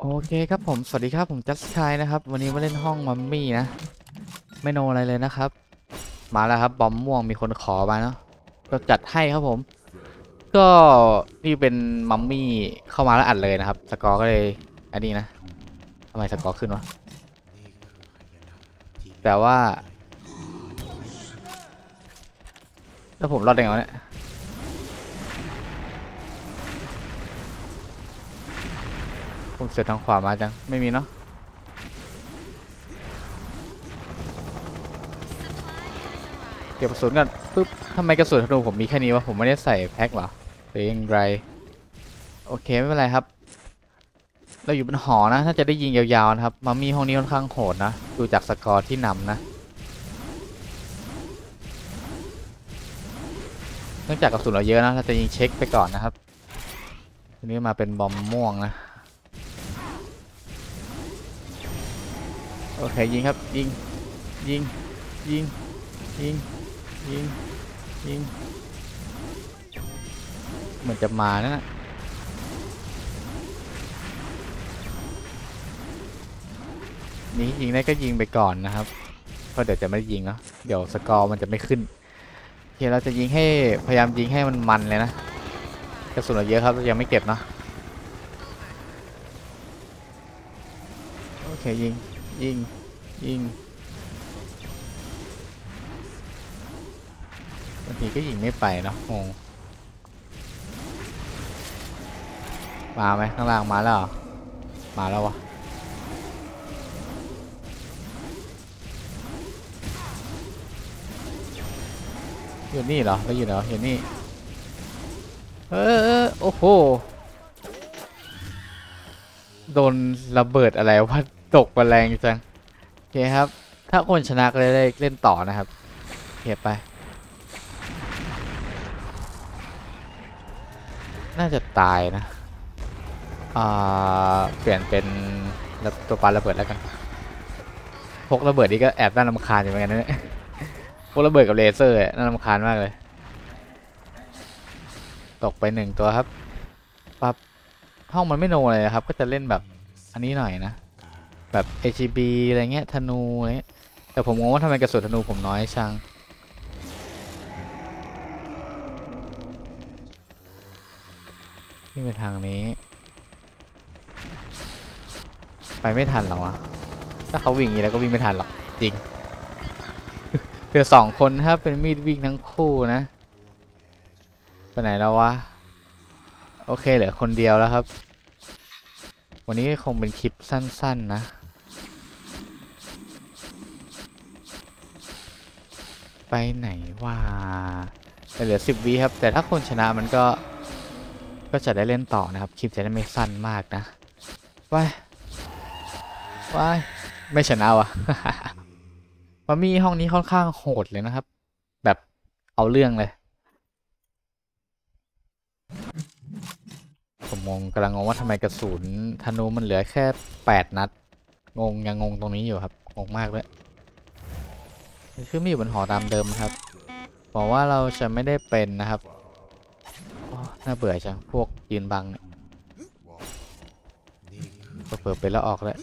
โอเคครับผมสวัสดีครับผมจัสชายนะครับวันนี้มาเล่นห้องมัมมี่นะไม่โนอะไรเลยนะครับมาแล้วครับบอมม่วงมีคนขอมาเนาะก็จัดให้ครับผมก็นี่เป็นมัมมี่เข้ามาแล้วอัดเลยนะครับสกอร์ก็เลยอันนี้นะทำไมสกอร์ขึ้นวะแต่ว่าถ้าผมรอดได้ไงเนี่ยผมเสียทางขวามาจังไม่มีเนาะเก็บกระสุนกันปุ๊บทำไมกระสุนธนูผมมีแค่นี้วะผมไม่ได้ใส่แพ็คหรอหรือยังไรโอเคไม่เป็นไรครับเราอยู่บนหอนะถ้าจะได้ยิงยาวๆนะครับมัมมี่ห้องนี้ค่อนข้างโหดนะดูจากสกอร์ที่นำนะเนื่องจากกระสุนเราเยอะนะเราจะยิงเช็คไปก่อนนะครับทีนี้มาเป็นบอมม่วงนะโอเคยิงครับยิงเหมือนจะมานะฮะนี่ยิงได้ก็ยิงไปก่อนนะครับเพราะเดี๋ยวจะไม่ได้ยิงเนาะเดี๋ยวสกอร์มันจะไม่ขึ้นโอเคเราจะยิงให้พยายามยิงให้มันเลยนะกระสุนเราเยอะครับยังไม่เก็บเนาะโอเคยิงบางทีก็ยิงไม่ไปเนาะงงมาไหมข้างล่างมาแล้วมาแล้ววะอยู่นี่เหรอแล้วอยู่ไหนอยู่นี่โอ้โหโดนระเบิดอะไรวะตกแรงจังโอเคครับถ้าคนชนะก็ได้เล่นต่อนะครับเก็บไปน่าจะตายนะเปลี่ยนเป็นตัวปาระเบิดแล้วกันพกระเบิดนี่ก็แอบน่ารำคาญอยู่เหมือนกันนะเนี่ยพกระเบิดกับเลเซอร์น่ารำคาญมากเลยตกไปหนึ่งตัวครับปั๊บห้องมันไม่โนเลยนะครับก็จะเล่นแบบอันนี้หน่อยนะแบบ AGB อะไรเงี้ยธนูอะไรเงี้ยแต่ผมงงว่าทำไมกระสุนธนูผมน้อยช่างนี่ไปทางนี้ไปไม่ทันหรอวะถ้าเขาวิ่งอย่างนี้แล้วก็วิ่งไม่ทันหรอกจริงเพื่อสองคนครับเป็นมีดวิ่งทั้งคู่นะไปไหนแล้ววะโอเคเหลือคนเดียวแล้วครับวันนี้คงเป็นคลิปสั้นๆนะไปไหนว่าเหลือ10 วิครับแต่ถ้าคนชนะมันก็จะได้เล่นต่อนะครับคลิปจะได้ไม่สั้นมากนะว้ายไม่ชนะวะ มันมีห้องนี้ค่อนข้างโหดเลยนะครับแบบเอาเรื่องเลยผมงงกำลังงงว่าทำไมกระสุนธนูมันเหลือแค่8 นัดงงยังงงตรงนี้อยู่ครับงงมากเลยคือไม่อยู่บนหอตามเดิมครับบอกว่าเราจะไม่ได้เป็นนะครับน่าเบื่อจังพวกยืนบังก็เปิดไปแล้วออกแล้ว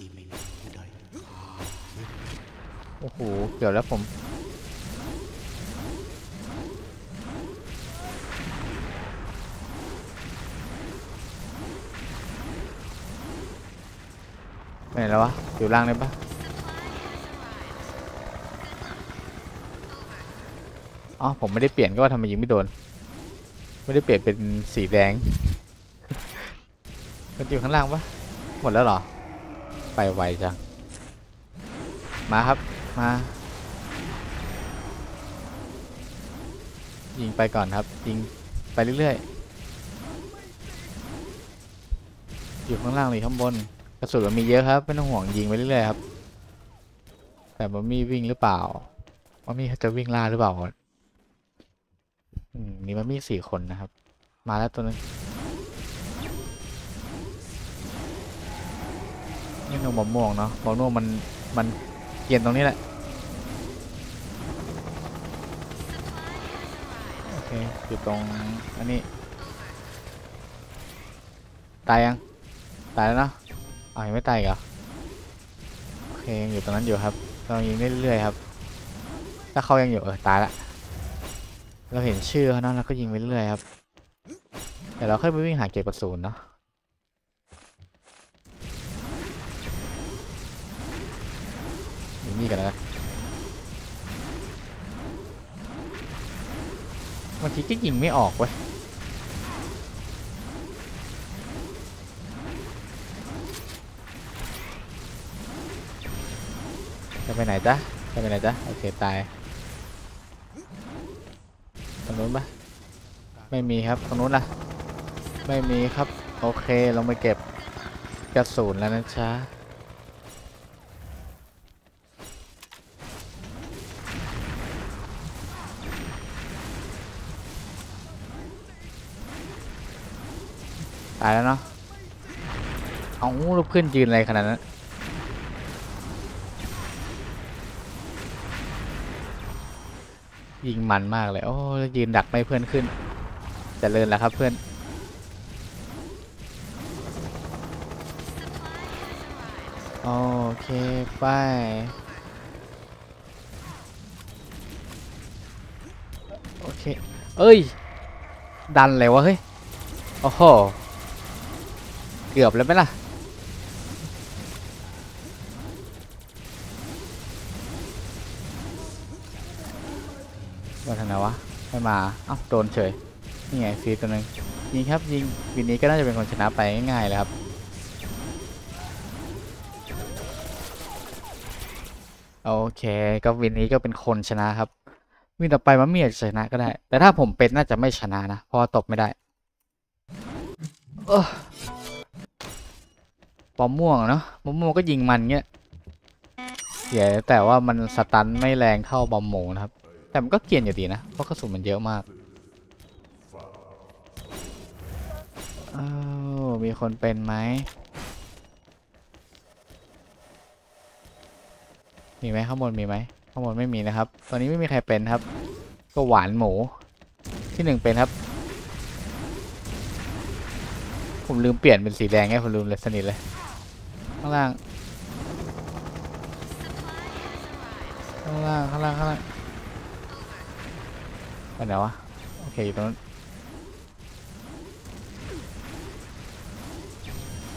โอ้โหเกือบแล้วผมไปไหนแล้ววะอยู่ล่างได้ปะอ๋อผมไม่ได้เปลี่ยนก็ว่าทำไมยิงไม่โดนไม่ได้เปลี่ยนเป็นสีแดงมันอยู่ข้างล่างปะหมดแล้วหรอไปไวจังมาครับมายิงไปก่อนครับยิงไปเรื่อยๆอยู่ข้างล่างหรือข้างบนกระสุนมันมีเยอะครับไม่ต้องห่วงยิงไปเรื่อยๆครับแต่มันมีวิ่งหรือเปล่ามันมีจะวิ่งล่าหรือเปล่านี่มันมี4 คนนะครับมาแล้วตัวนึงนี่หนูบอมม่วงเนาะบอมม่วงมันเกียนตรงนี้แหละโอเคอยู่ตรงอันนี้ตายยังตายแล้วเนาะ อ้าวยังไม่ตายเหรอโอเคยังอยู่ตรงนั้นอยู่ครับเรายิงเรื่อยๆครับถ้าเขายังอยู่ตายละเราเห็นชื่อเขาเนาะแล้วก็ยิงไปเรื่อยครับแต่เราค่อยไปวิ่งหาเก็บกระสุนเนาะนี่กันนะบางทีก็ยิงไม่ออกเว้ยจะไปไหนจ๊ะจะไปไหนจ๊ะโอเคตายตรงนู้นปะไม่มีครับตรงนู้นล่ะไม่มีครับโอเคลงไปเก็บกระสุนแล้วนะจ๊ะตายแล้วเนาะเอาลูกเพื่อนยืนอะไรขนาดนั้นยิงมันมากเลยโอ้ยืนดักไม่เพื่อนขึ้นเจริญแล้วครับเพื่อนโอเคไปโอเคเอ้ยดันเลยวะเฮ้ยโอ้โหเกือบแล้วไหมล่ะว่าทางไหนวะไม่มาเอ้าโดนเฉยนี่ไงฟรีตัวนึงยิงครับยิงวินนี้ก็น่าจะเป็นคนชนะไปง่ายๆเลยครับโอเคก็วินนี้ก็เป็นคนชนะครับวินต่อไปมันไม่อยากชนะก็ได้แต่ถ้าผมเป็นน่าจะไม่ชนะนะเพราะตบไม่ได้ปอมม่วงเนาะปอมม่วงก็ยิงมันเงี้ยเสียแต่ว่ามันสตันไม่แรงเท่าบอมหมูนะครับแต่มันก็เกรียนอยู่ดีนะเพราะกระสุนมันเยอะมากมีคนเป็นไหมมีไหมข้างบนมีไหมข้างบนไม่มีนะครับตอนนี้ไม่มีใครเป็นครับก็หวานหมูที่หนึ่งเป็นครับผมลืมเปลี่ยนเป็นสีแดงไงผมลืมเลยสนิทเลยข้างล่างข้างล่างข้างล่างข้างล่างไปไหนวะโอเคอยู่ตรงนั้น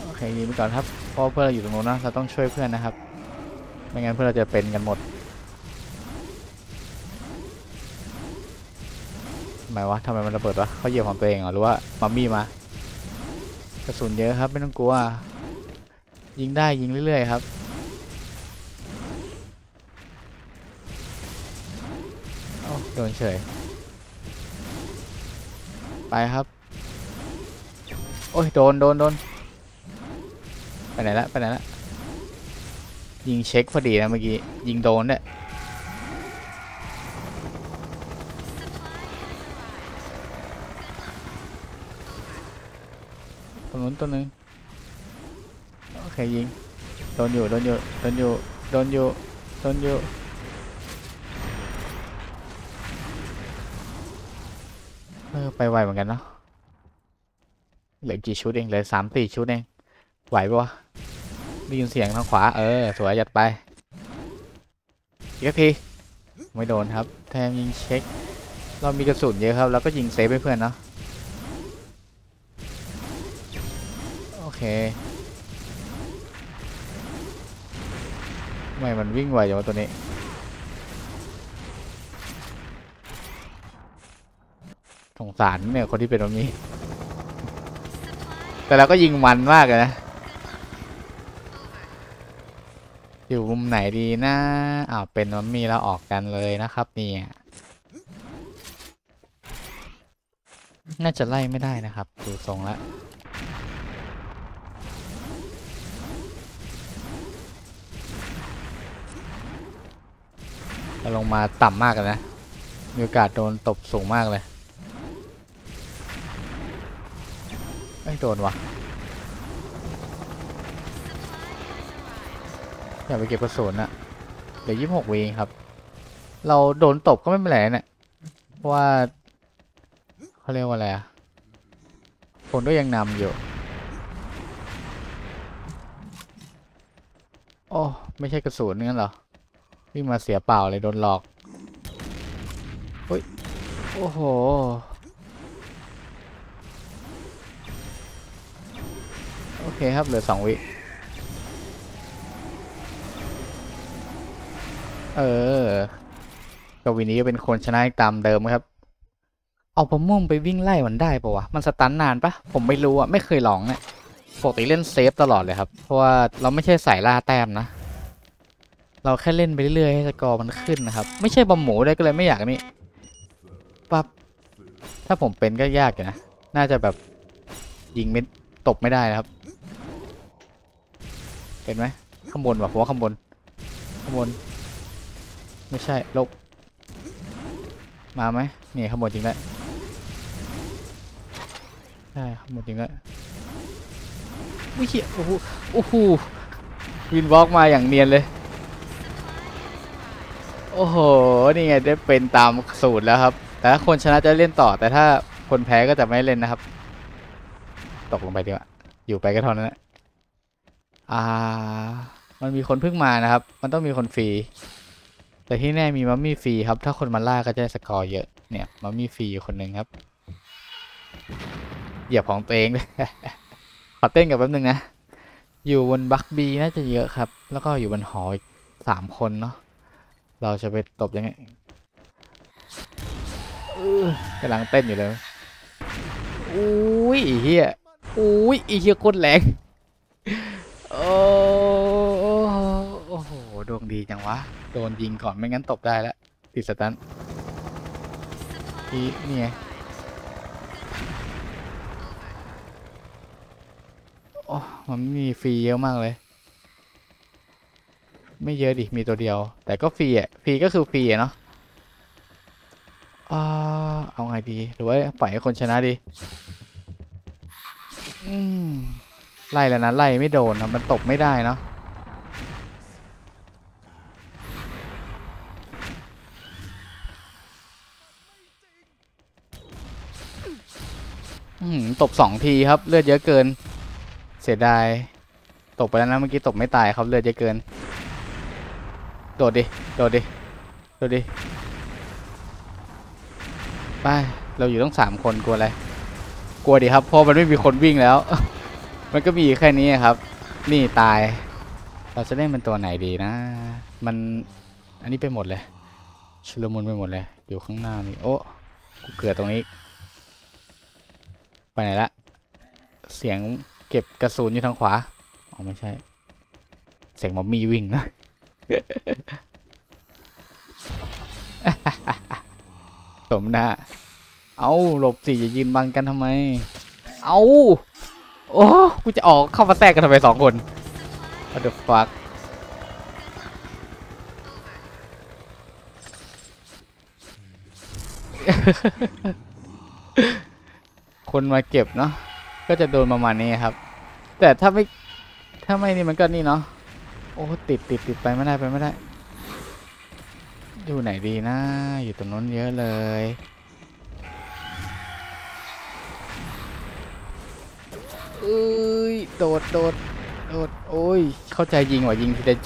โอเคยิงไปก่อนครับเพราะเพื่อนเราอยู่ตรงนู้นนะเราต้องช่วยเพื่อนนะครับไม่งั้นเพื่อนเราจะเป็นกันหมดทำไมวะทำไมมันระเบิดวะเขาเหยียบของตัวเองเหรอหรือว่ามัมมี่มากระสุนเยอะครับไม่ต้องกลัวยิงได้ยิงเรื่อยๆครับโอ้โดนเฉยไปครับโอ้ยโดนโดนโดนไปไหนละไปไหนละยิงเช็คพอดีนะเมื่อกี้ยิงโดนเนี่ยตัวนู้นตัวนึงโอเคยิงโดนอยู่โดนอยู่โดนอยู่โดนอยู่โดนอยู่ไปไวเหมือนกันเนาะเหลือกี่ชุดเองเหลือ3-4ชุดเองไหวปะวะได้ยินเสียงทางขวาสวยยัดไปอีกทีไม่โดนครับแถมยิงเช็คเรามีกระสุนเยอะครับแล้วก็ยิงเซฟให้เพื่อนเนาะโอเคไม่มันวิ่งไวอย่างว่าตัวนี้สงสารเนี่ยคนที่เป็นแบบนี้แต่เราก็ยิงมันมากเลยนะอยู่มุมไหนดีนะอ้าวเป็นมัมมี่แล้วออกกันเลยนะครับนี่น่าจะไล่ไม่ได้นะครับดูทรงแล้วลงมาต่ำมากเลยนะมีโอกาสโดนตบสูงมากเลยไม่โดนวะอย่าไปเก็บกระสุนอะเดี๋ยว26วีครับเราโดนตบก็ไม่เป็นไรนะเพราะว่าเขาเรียกว่าอะไรอะคนก็ยังนำอยู่ อ้ไม่ใช่กระสุนงั้นเหรอวิ่งมาเสียเปล่าเลยโดนหลอกเฮ้ยโอ้โหโอเคครับเหลือ2 วิกวีนี้เป็นคนชนะตามเดิมครับเอาปะม่วงไปวิ่งไล่มันได้ปะวะมันสตันนานปะผมไม่รู้อะไม่เคยลองเนี่ยปกติเล่นเซฟตลอดเลยครับเพราะว่าเราไม่ใช่สายล่าแต้มนะเราแค่เล่นไปเรื่อยๆให้สกอร์มันขึ้นนะครับไม่ใช่บอมหมูได้ก็เลยไม่อยากนี่ปั๊บถ้าผมเป็นก็ยากอยู่นะน่าจะแบบยิงไม่ตบไม่ได้นะครับเห็นไหมข้างบนว่ะผมว่าข้างบนไม่ใช่ลบมาไหมนี่ข้างบนจริงแล้วใช่ข้างบนจริงแล้ววิ่งโอ้โหวินวอล์กมาอย่างเนียนเลยโอ้โหนี่ไงได้เป็นตามสูตรแล้วครับแต่ถ้าคนชนะจะเล่นต่อแต่ถ้าคนแพ้ก็จะไม่เล่นนะครับตกลงไปดีกว่าอยู่ไปก็เท่านั้นแหละมันมีคนเพิ่งมานะครับมันต้องมีคนฟรีแต่ที่แน่มีมัมมี่ฟรีครับถ้าคนมาล่าก็จะสกอร์เยอะเนี่ยมัมมี่ฟรีคนหนึ่งครับเหยียบของตัวเองเลย ขอเต้นกับแป๊บนึงนะอยู่บนบัคบีน่าจะเยอะครับแล้วก็อยู่บนหออีก3 คนเนาะเราจะไปตบยังไงกำลังเต้นอยู่เลยอุ้ยอีเหี้ยอุ้ยอีเหี้ยโคตรแรงโอ้โหดวงดีจังวะโดนยิงก่อนไม่งั้นตบได้แล้วติดสตันอีนี่ไงโอ้มันมีฟรีเยอะมากเลยไม่เยอะดิมีตัวเดียวแต่ก็ฟรีอ่ะฟรีก็คือฟรีเนาะเอาไงดีหรือว่าปล่อยให้คนชนะดีไล่แล้วนะไล่ไม่โดนนะมันตกไม่ได้เนาะตบ2 ทีครับเลือดเยอะเกินเสียดายตกไปแล้วนะเมื่อกี้ตกไม่ตายครับเลือดเยอะเกินโดดดิโดดดิโดดดิไปเราอยู่ต้อง3 คนกลัวอะไรกลัวดิครับเพราะมันไม่มีคนวิ่งแล้ว มันก็มีแค่นี้ครับนี่ตายเราจะเล่นเป็นตัวไหนดีนะมันอันนี้ไปหมดเลยชุลมุนไปหมดเลยอยู่ข้างหน้านี่โอ้กูเกิดตรงนี้ไปไหนละเสียงเก็บกระสุนอยู่ทางขวาอ๋อไม่ใช่เสียงมัมมี่วิ่งนะ สมนะเอาหลบสิอย่ายืนบังกันทำไมเอาโอ้กูจะออกเข้ามาแทรกกันทำไม2 คน What the fuck คนมาเก็บเนาะก็จะโดนประมาณนี้ครับแต่ถ้าไม่นี่มันก็นี่เนาะโอ้ติดไปไม่ได้อยู่ไหนดีนะอยู่ตรงนั้นเยอะเลยเอ้ยโดดโอ้ยเข้าใจยิงว่ะยิงทีละ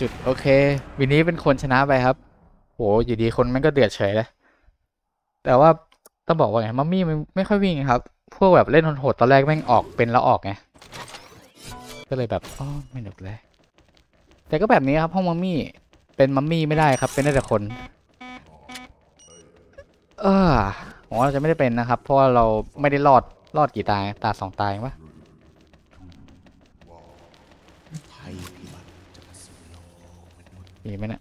จุดโอเควันนี้เป็นคนชนะไปครับโหอยู่ดีคนมันก็เดือดเฉยเลยแต่ว่าต้องบอกว่าไงมัมมี่ไม่ค่อยวิ่งครับพวกแบบเล่นโหดตอนแรกแม่งออกเป็นแล้วออกไงก็เลยแบบอ๋อไม่หนุกเลยแต่ก็แบบนี้ครับห้องมัมมี่เป็นมัมมี่ไม่ได้ครับเป็นได้แต่คนผมว่าเราจะไม่ได้เป็นนะครับเพราะว่าเราไม่ได้รอดกี่ตาย2 ตาเองปะมีไหมนะ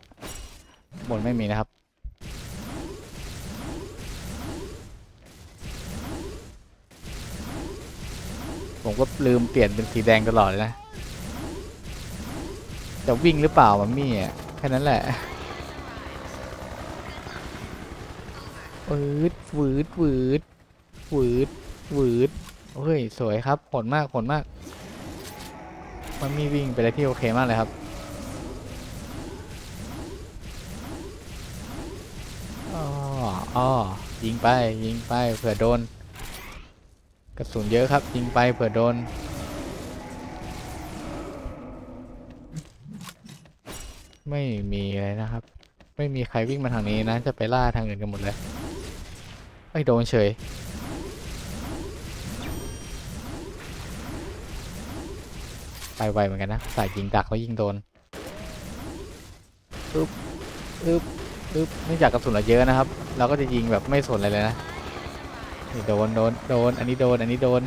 บนไม่มีนะครับผมก็ลืมเปลี่ยนเป็นสีแดงตลอดเลยนะจะวิ่งหรือเปล่ามัมมี่แค่นั้นแหละวืดโอ้ยสวยครับผลมากมัมมี่วิ่งไปได้ที่โอเคมากเลยครับยิงไปเผื่อโดนกระสุนเยอะครับยิงไปเผื่อโดน ไม่มีเลยนะครับไม่มีใครวิ่งมาทางนี้นะจะไปล่าทางอื่นกันหมดเลยไอ้โดนเฉยไปไวเหมือนกันนะสายยิงดักแล้วยิงโดนอึ๊บอึ๊บอึ๊บไม่อยากกระสุนเราเยอะนะครับเราก็จะยิงแบบไม่สนเลยนะนี่โดนโดนโดนอันนี้โดนอันนี้โดน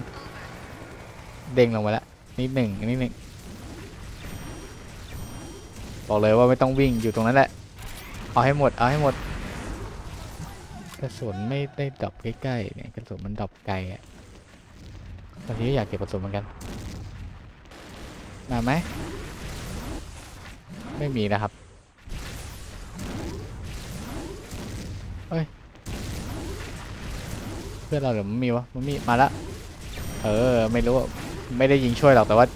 เด้งลงมาแล้วนี่หนึ่งอันนี้หนึ่งบอกเลยว่าไม่ต้องวิ่งอยู่ตรงนั้นแหละเอาให้หมดเอาให้หมดกระสุนไม่ได้ดับใกล้ๆเนี่ยกระสุนมันดับไกลอ่ะตอนนี้อยากเก็บกระสุนเหมือนกันมาไหมไม่มีนะครับเฮ้ยเพื่อนเราหรือมันมีวะมันมีมาละเออไม่รู้ไม่ได้ยิงช่วยหรอกแต่ว่า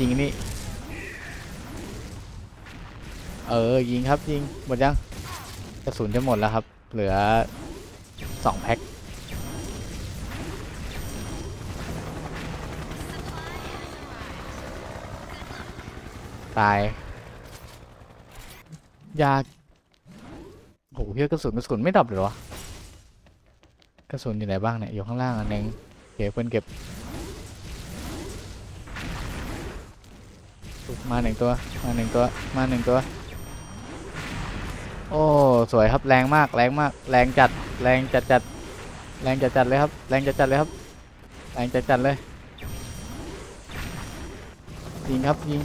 ยิงนี่เออยิงครับยิงหมดยังกระสุนจะหมดแล้วครับเหลือ2แพ็คตายยากโอ้โหเฮียกระสุนไม่ดับเลยวะกระสุนอยู่ไหนบ้างเนี่ยอยู่ข้างล่างอันนึงเก็บเพื่อนเก็บมาหนึ่งตัวมาหนึ่งตัวมาหนึ่งตัวโอ้สวยครับแรงมากแรงมากแรงจัดแรงจัดจัดแรงจัดจัดเลยครับแรงจัดจัดเลยครับแรงจัดจัดเลยยิงครับยิง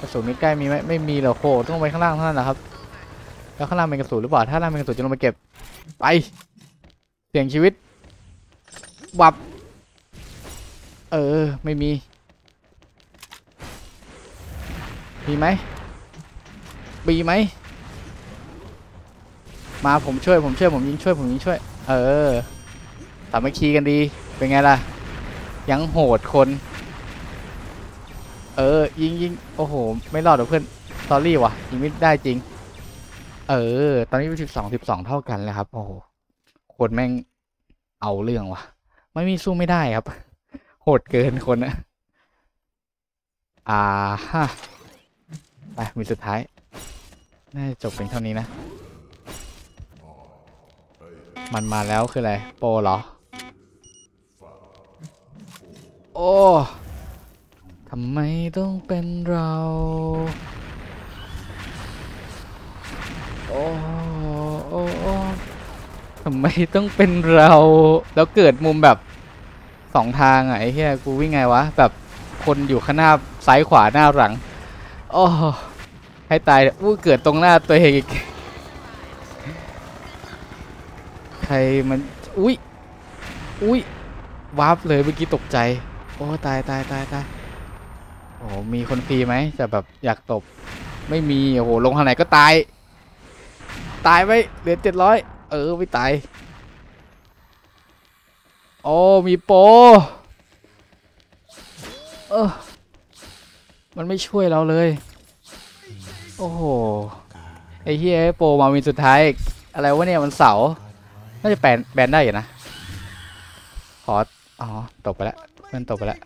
กระสุนใกล้มีไหมไม่มีหรอกโอ้ต้องไปข้างล่างเท่านั้นแหละครับแล้วข้างล่างเป็นกระสุนหรือเปล่าถ้าล่างเป็นกระสุนจะลงไปเก็บไปเสี่ยงชีวิตบับเออไม่มีมีไหมมีไหมมาผมช่วยผมยิงช่วยเออสามัคคีกันดีเป็นไงล่ะยังโหดคนเออยิงโอ้โหไม่รอดหรอกเพื่อนสอรี่ว่ะยิงไม่ได้จริงเออตอนนี้เป็น12เท่ากันแล้วครับโอ้โหคนแม่งเอาเรื่องว่ะไม่มีสู้ไม่ได้ครับโหดเกินคนนะฮะไปมีสุดท้ายน่าจะจบเป็นเท่านี้นะมันมาแล้วคืออะไรโปรเหรอโอ้ทำไมต้องเป็นเราโอ้โอ้โอ้ทำไมต้องเป็นเราแล้วเกิดมุมแบบสองทางไอ้เหี้ยกูวิ่งไงวะแบบคนอยู่ข้างหน้าซ้ายขวาหน้าหลังโอ้ให้ตายอู้เกิดตรงหน้าตัวเองอีกใครมันอุ้ยอุ้ยวาร์ปเลยเมื่อกี้ตกใจโอ้ตายโอ้มีคนฟรีไหมจะแบบอยากตบไม่มีโอ้โหลงทางไหนก็ตายไปเหลือ700เออไม่ตายโอ้มีโปเออมันไม่ช่วยเราเลยโอ้โหไอ้เฮียโปมาวินสุดท้ายอะไรวะเนี่ยมันเสาน่าจะแบนได้อยู่นะขออ๋อตกไปแล้วมันตกไปแล้ว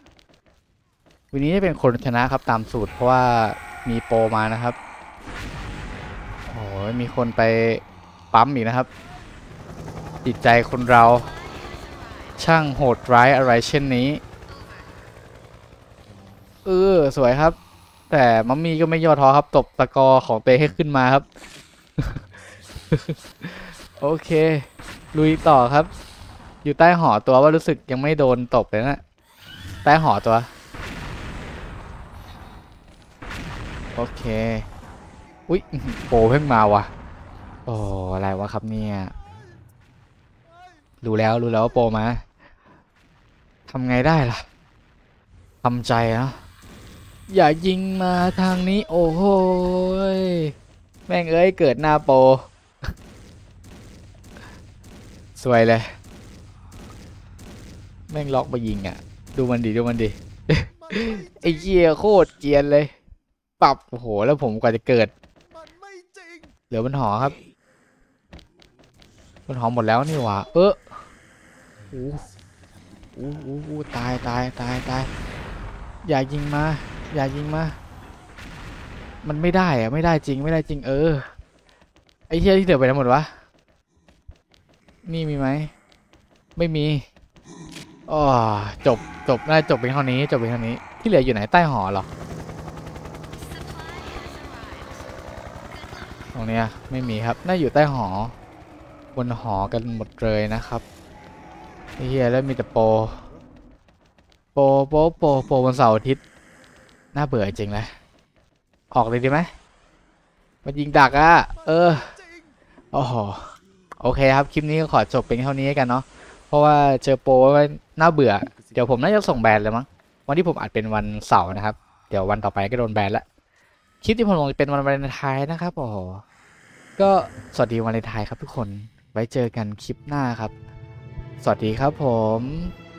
วันนี้จะเป็นคนชนะครับตามสูตรเพราะว่ามีโปมานะครับโอ้ยมีคนไปปั๊มอีกนะครับจิตใจคนเราช่างโหดร้ายอะไรเช่นนี้เออสวยครับแต่มัมมี่ก็ไม่ย่อท้อครับตบตะกอของเตให้ขึ้นมาครับ โอเคลุยต่อครับอยู่ใต้หอตัวว่ารู้สึกยังไม่โดนตบเลยนะใต้หอตัวโอเคอุ๊ยโปเพิ่งมาว่ะโอ้อะไรวะครับเนี่ยรู้แล้วว่าโปมาทำไงได้ล่ะทำใจนะอย่ายิงมาทางนี้โอ้โหแม่งเอ้ยเกิดหน้าโปสวยเลยแม่งล็อกไปยิงอ่ะดูมันดิ ไอ้เกียร์โคตรเกียร์เลยปรับโอ้โหแล้วผมกว่าจะเกิดเหลือบนหอครับบนหอหมดแล้วนี่หว่าเอออู้ตายอย่ายิงมา มันไม่ได้อะไม่ได้จริงไม่ได้จริงเออไอ้เหี้ยที่เหลือไปทั้งหมดวะนี่มีไหมไม่มีอ๋อจบได้จบเป็นเท่านี้จบเป็นเท่านี้ที่เหลืออยู่ไหนใต้หอหรอตรงนี้ไม่มีครับน่าอยู่ใต้หอบนหอกันหมดเลยนะครับไอ้เหี้ยแล้วมีแต่โปรวันเสาร์อาทิตย์น่าเบื่อจริงเลยออกเลยดีไหมมันยิงดักอ่ะเออโอ้โหโอเคครับคลิปนี้ก็ขอจบเป็นเท่านี้กันเนาะเพราะว่าเจอโปรว่าน่าเบื่อเดี๋ยวผมน่าจะส่งแบนเลยมั้งวันที่ผมอัดเป็นวันเสาร์นะครับเดี๋ยววันต่อไปก็โดนแบนละคลิปที่ผมลงเป็นวันวาเลนไทน์นะครับโอ้โหก็สวัสดีวันวาเลนไทน์ครับทุกคนไว้เจอกันคลิปหน้าครับสวัสดีครับผม